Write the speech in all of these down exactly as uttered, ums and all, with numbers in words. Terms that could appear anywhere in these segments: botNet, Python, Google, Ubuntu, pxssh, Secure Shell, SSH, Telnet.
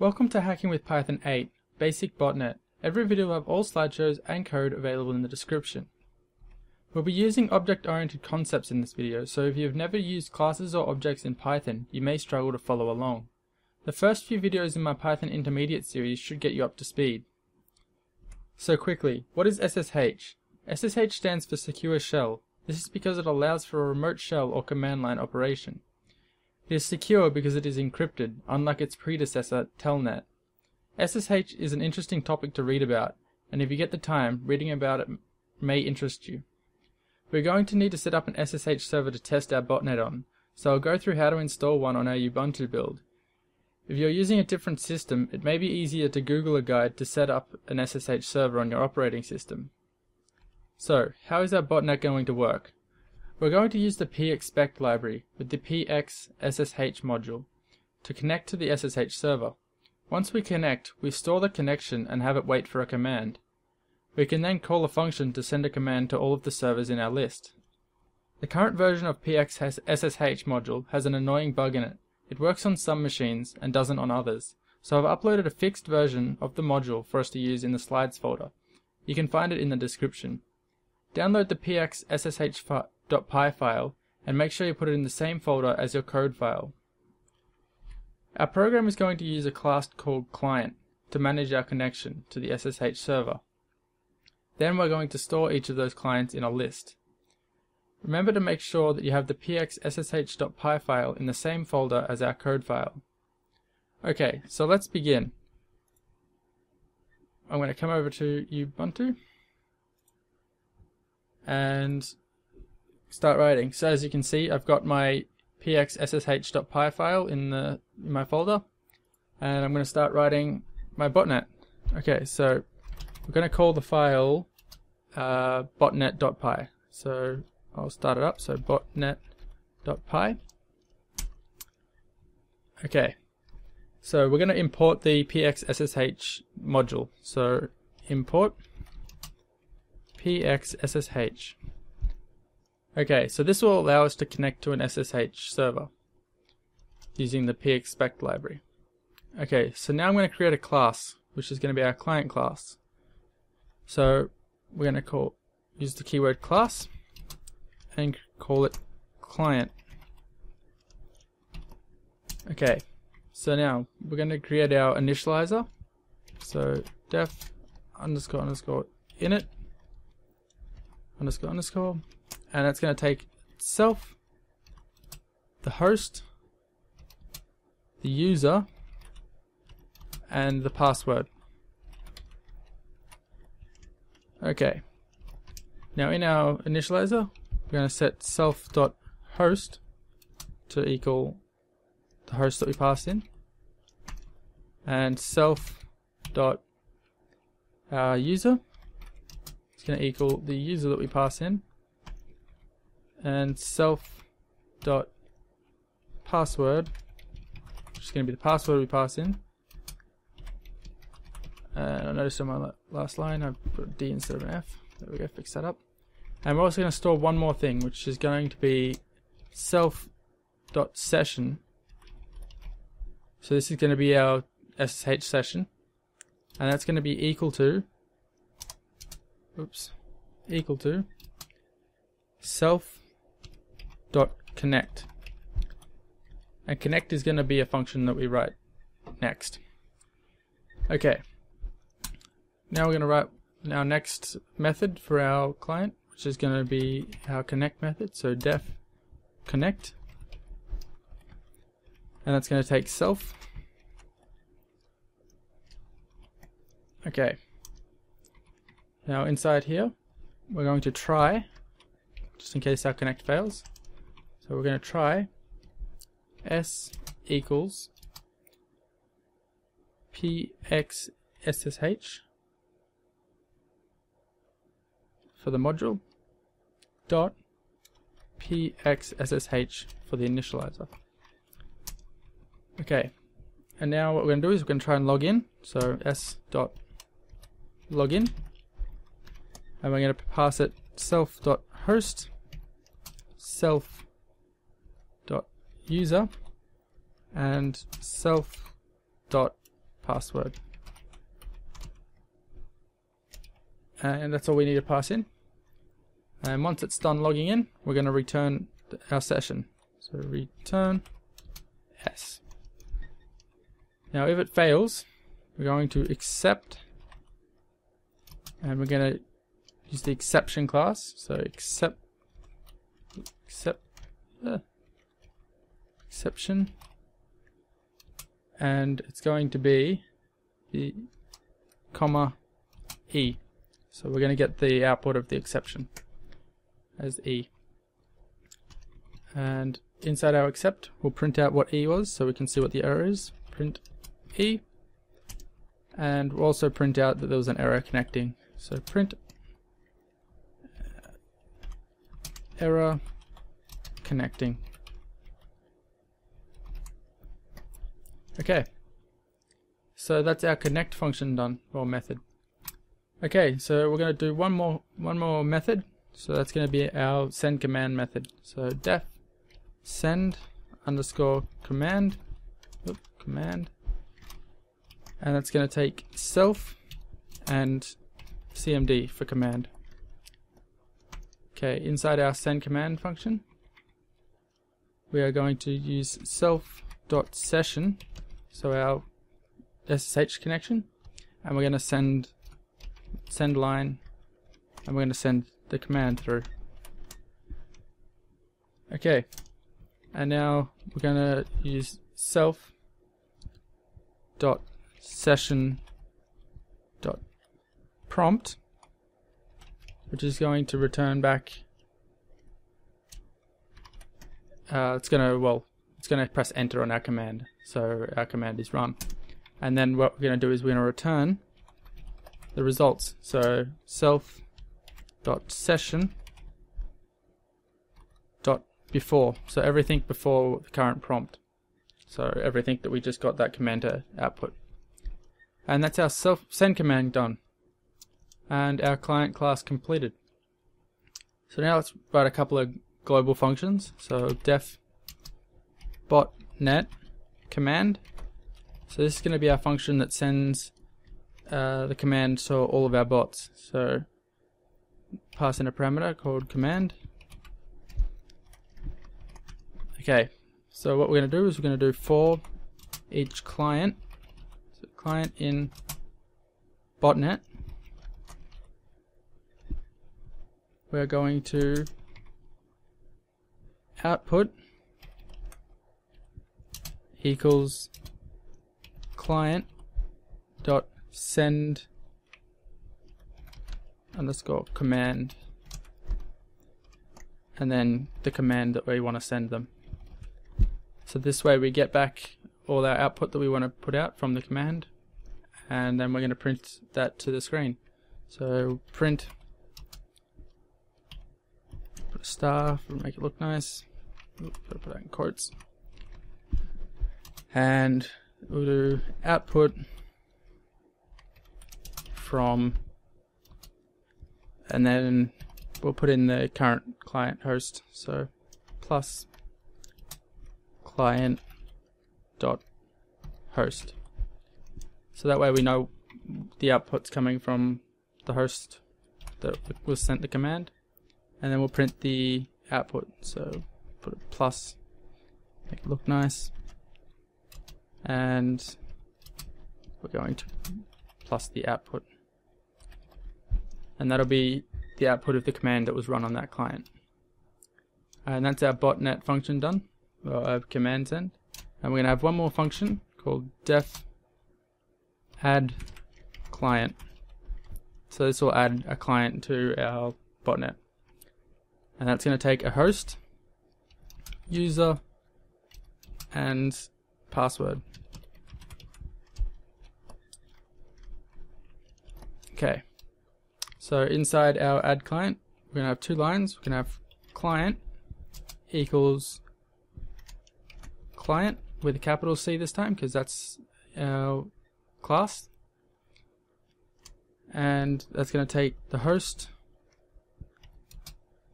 Welcome to Hacking with Python eight, Basic botnet. Every video will have all slideshows and code available in the description. We'll be using object-oriented concepts in this video, so if you have never used classes or objects in Python, you may struggle to follow along. The first few videos in my Python Intermediate series should get you up to speed. So quickly, what is S S H? S S H stands for Secure Shell. This is because it allows for a remote shell or command line operation. It is secure because it is encrypted, unlike its predecessor, Telnet. S S H is an interesting topic to read about, and if you get the time, reading about it may interest you. We're going to need to set up an S S H server to test our botnet on, so I'll go through how to install one on our Ubuntu build. If you're using a different system, it may be easier to Google a guide to set up an S S H server on your operating system. So, how is our botnet going to work? We're going to use the pxssh library with the pxssh module to connect to the S S H server. Once we connect, we store the connection and have it wait for a command. We can then call a function to send a command to all of the servers in our list. The current version of pxssh module has an annoying bug in it. It works on some machines and doesn't on others, so I've uploaded a fixed version of the module for us to use in the slides folder. You can find it in the description. Download the pxssh file. .py file and make sure you put it in the same folder as your code file. Our program is going to use a class called client to manage our connection to the S S H server. Then we're going to store each of those clients in a list. Remember to make sure that you have the pxssh.py file in the same folder as our code file. Okay, so let's begin. I'm going to come over to Ubuntu and start writing. So as you can see, I've got my pxssh.py file in the in my folder, and I'm going to start writing my botnet. Okay, so we're going to call the file uh, botnet.py. So I'll start it up. So botnet.py. Okay, so we're going to import the pxssh module. So import pxssh. Okay, so this will allow us to connect to an S S H server using the pxpect library. Okay, so now I'm going to create a class, which is going to be our client class. So we're going to call use the keyword class and call it client. Okay, so now we're going to create our initializer. So def underscore underscore init underscore underscore. And it's going to take itself, the host, the user, and the password. Okay. Now in our initializer, we're going to set self.host to equal the host that we passed in, and self.user is going to equal the user that we pass in, and self dot password, which is going to be the password we pass in. And I noticed on my last line I put a D instead of an F. There we go, fix that up. And we're also going to store one more thing, which is going to be self dot session. So this is going to be our S S H session, and that's going to be equal to, oops, equal to self dot connect, and connect is going to be a function that we write next. Okay, now we're going to write our next method for our client, which is going to be our connect method. So def connect, and that's going to take self. Okay, now inside here we're going to try, just in case our connect fails. So we're going to try s equals pxssh for the module dot pxssh for the initializer. Okay, and now what we're going to do is we're going to try and log in. So s dot login, and we're going to pass it self dot host, self dot user, and self dot password. And that's all we need to pass in. And once it's done logging in, we're going to return our session. So return S. Now if it fails, we're going to accept, and we're going to use the exception class. So accept, accept, uh, exception, and it's going to be the comma E. So we're going to get the output of the exception as E. And inside our accept, we'll print out what E was, so we can see what the error is. Print E. And we'll also print out that there was an error connecting. So print error connecting. Okay. So that's our connect function done, or method. Okay, so we're going to do one more one more method. So that's going to be our send command method. So def send underscore command Oop, command, and that's going to take self and C M D for command. Okay, inside our send command function, we are going to use self dot session, so our S S H connection, and we're going to send send line, and we're going to send the command through. Okay, and now we're going to use self dot session dot prompt, which is going to return back. Uh, it's going to well, it's going to press enter on our command, so our command is run, and then what we're going to do is we're going to return the results. So self dot session dot before, so everything before the current prompt, so everything that we just got that command to output. And that's our self send command done, and our client class completed. So now let's write a couple of global functions. So def botnet command, so this is going to be our function that sends uh, the command to all of our bots. So pass in a parameter called command. Okay, so what we're going to do is we're going to do for each client, so client in botnet, we're going to output equals client dot send underscore command, and then the command that we want to send them. So this way we get back all our output that we want to put out from the command, and then we're going to print that to the screen. So print, put a star, make it look nice, put that in quotes, and we'll do output from, and then we'll put in the current client host, so plus client dot host, so that way we know the output's coming from the host that was sent the command. And then we'll print the output, so put a plus, make it look nice, and we're going to plus the output, and that'll be the output of the command that was run on that client. And that's our botnet function done, well, our command send. And we're going to have one more function called def add client, so this will add a client to our botnet, and that's going to take a host, user, and password. Okay, so inside our add client, we're going to have two lines. We're going to have client equals client with a capital C this time, because that's our class, and that's going to take the host,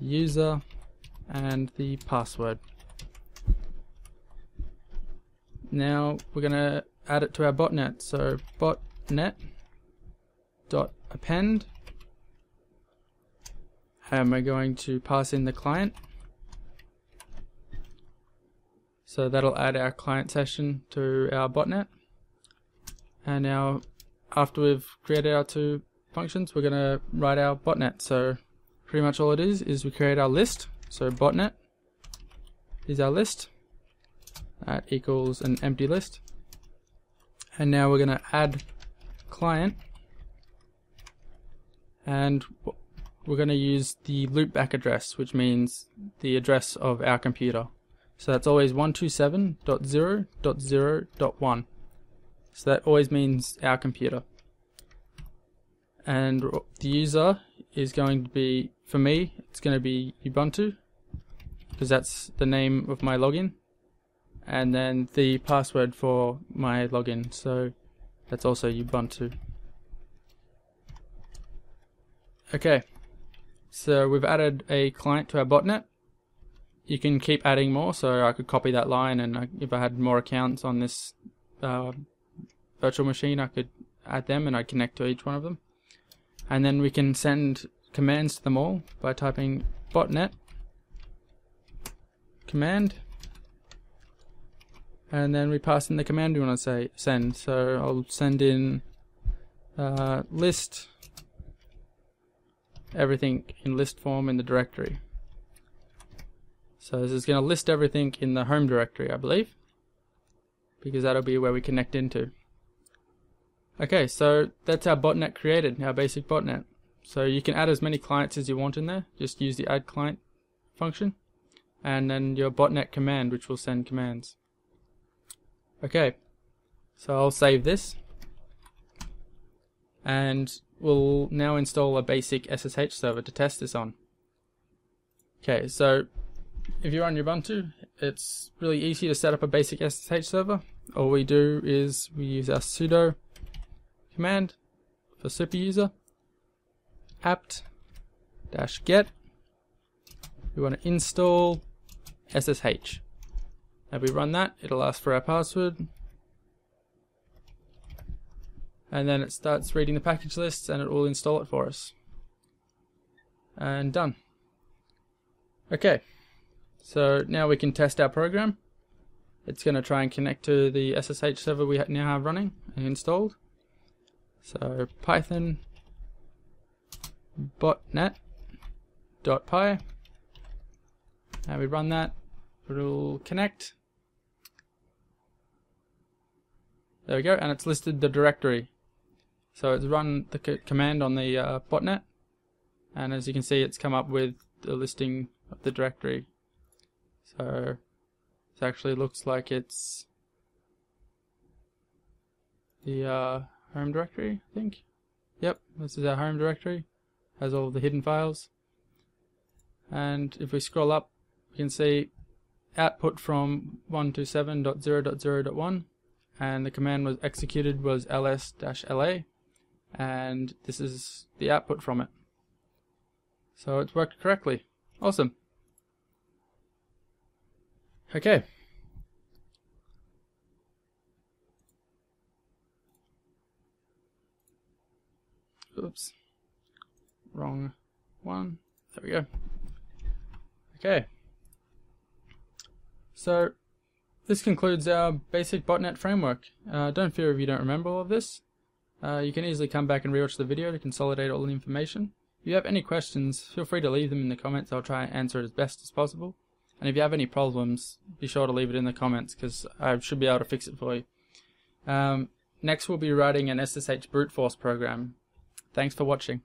user, and the password. Now we're going to add it to our botnet. So botnet dot append, and we're going to pass in the client. So that'll add our client session to our botnet. And now after we've created our two functions, we're gonna write our botnet. So pretty much all it is is we create our list. So botnet is our list. That equals an empty list. And now we're gonna add client, and we're gonna use the loopback address, which means the address of our computer. So that's always one twenty-seven dot zero dot zero dot one. So that always means our computer. And the user is going to be, for me, it's going to be Ubuntu, because that's the name of my login, and then the password for my login, so that's also Ubuntu. Okay, so we've added a client to our botnet. You can keep adding more, so I could copy that line, and I, if I had more accounts on this uh, virtual machine, I could add them and I'd connect to each one of them. And then we can send commands to them all by typing botnet command, and then we pass in the command we want to say send. So I'll send in uh, list everything in list form in the directory. So this is going to list everything in the home directory, I believe, because that'll be where we connect into. Okay, so that's our botnet created, our basic botnet. So you can add as many clients as you want in there. Just use the add client function, and then your botnet command, which will send commands. Okay, so I'll save this, and we'll now install a basic S S H server to test this on. Okay, so if you're on Ubuntu, it's really easy to set up a basic S S H server. All we do is we use our sudo command for superuser, apt-get, we want to install S S H. If we run that, it'll ask for our password, and then it starts reading the package lists and it will install it for us. And done. Okay, so now we can test our program. It's going to try and connect to the S S H server we now have running and installed. So Python botnet.py, and we run that, it'll connect. There we go, and it's listed the directory. So it's run the c command on the uh, botnet, and as you can see, it's come up with the listing of the directory. So it actually looks like it's the uh, home directory, I think. Yep, this is our home directory. Has all the hidden files. And if we scroll up, we can see output from one twenty-seven dot zero dot zero dot one, and the command was executed was ls-la, and this is the output from it. So it's worked correctly. Awesome. Okay. Oops, wrong one. There we go. Okay, so this concludes our basic botnet framework. Uh, don't fear if you don't remember all of this. Uh, you can easily come back and rewatch the video to consolidate all the information. If you have any questions, feel free to leave them in the comments. I'll try and answer it as best as possible. And if you have any problems, be sure to leave it in the comments, because I should be able to fix it for you. Um, next, we'll be writing an S S H brute force program. Thanks for watching.